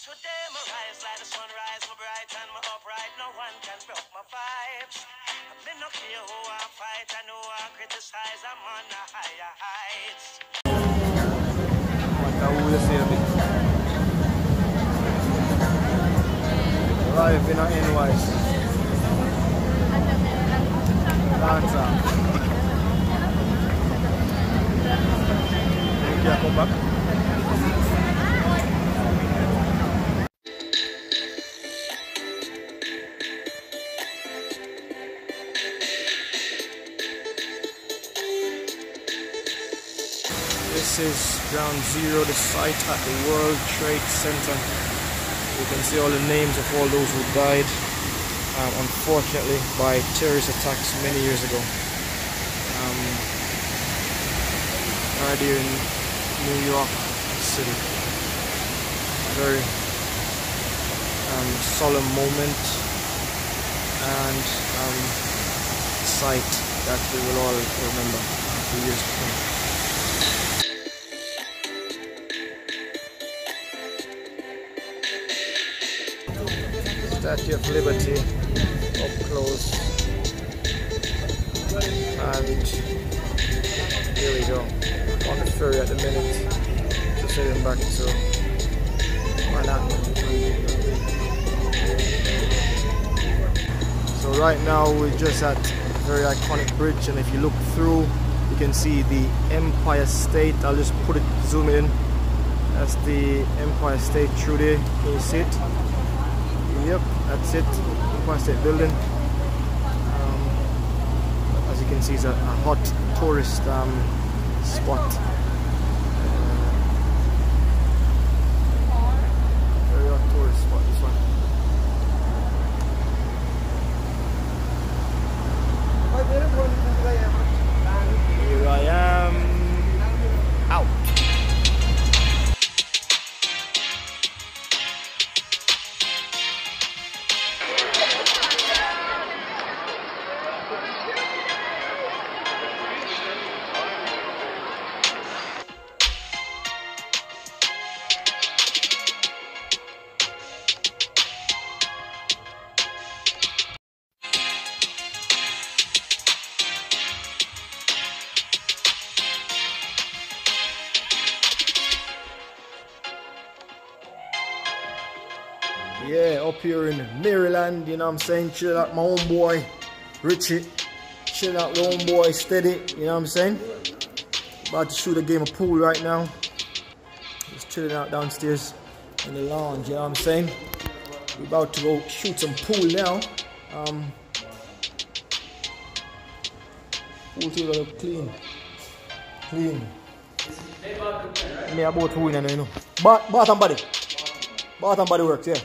Today my rise like the sunrise, my bright and my upright. No one can broke my vibes. I've been up here who I fight, I know I criticize. I'm on the higher heights. Live in a NYC. Dancer. Thank you, come back. This is Ground Zero, the site at the World Trade Center. You can see all the names of all those who died, unfortunately, by terrorist attacks many years ago. Right here in New York City. Very solemn moment and a site that we will all remember for years to come. Statue of Liberty up close, and here we go on the ferry at the minute, just heading back to Manhattan. So right now we're just at a very iconic bridge, and if you look through you can see the Empire State. I'll just put it, zoom in, that's the Empire State through there, can you see it? Yep, that's it, Empire State Building. As you can see, it's a hot tourist spot. Very hot tourist spot, this one. Here I am, out. Yeah, up here in Maryland, you know what I'm saying? Chill out, my homeboy, Richie. Chill out, the homeboy, steady, you know what I'm saying? About to shoot a game of pool right now. Just chilling out downstairs in the lounge, you know what I'm saying? We're about to go shoot some pool now. Pool table look clean. Clean. Me about to win, I know. Bath and body. Bath and body works, yeah.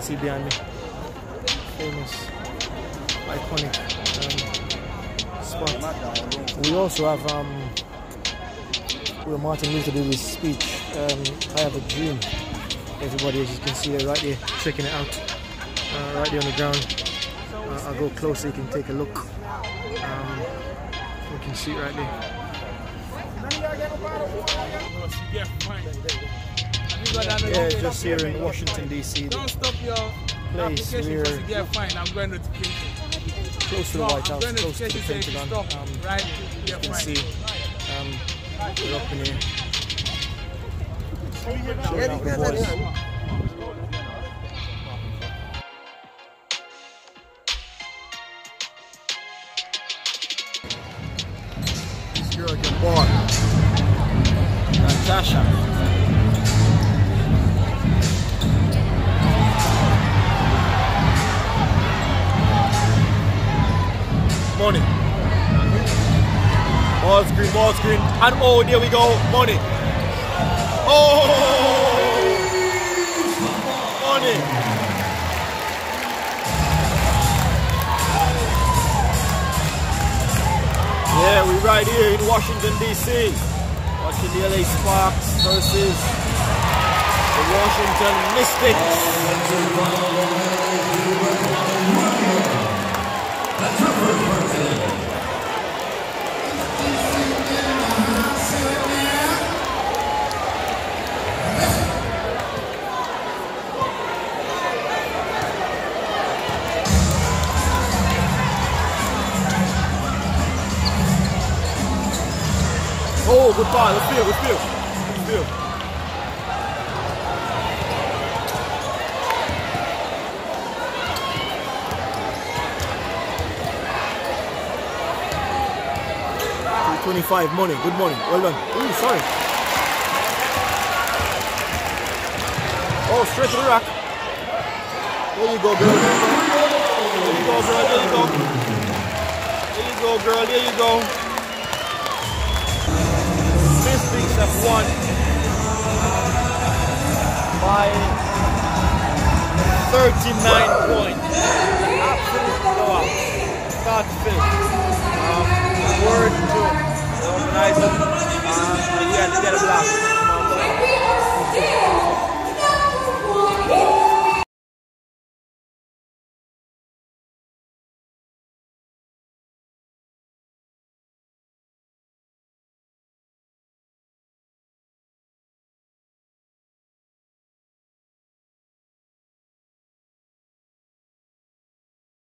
See behind me, famous, iconic spot. We also have where Martin Luther did his speech, I have a dream. Everybody, as you can see, they're right there, checking it out, right there on the ground. I'll go closer, you can take a look. You can see it right there. Yeah, just here in Washington DC. Don't stop your application because you get fined. I'm going to notification. Close to the White House, close to the Pentagon. Right, you can see we're up in here. Showing out the boys. This girl can bark. Natasha. small screen, and oh, there we go, money. Oh, money. Yeah, we're right here in Washington, D.C. watching the LA Sparks versus the Washington Mystics. Oh, good ball, good field. $225, money, good money, well done. Ooh, sorry. Oh, straight to the rack. There you go, girl. There you go, girl. Mystics have won by 39 points. Absolute blowout. Start to finish. Word to the organizer. And we had to get a blast.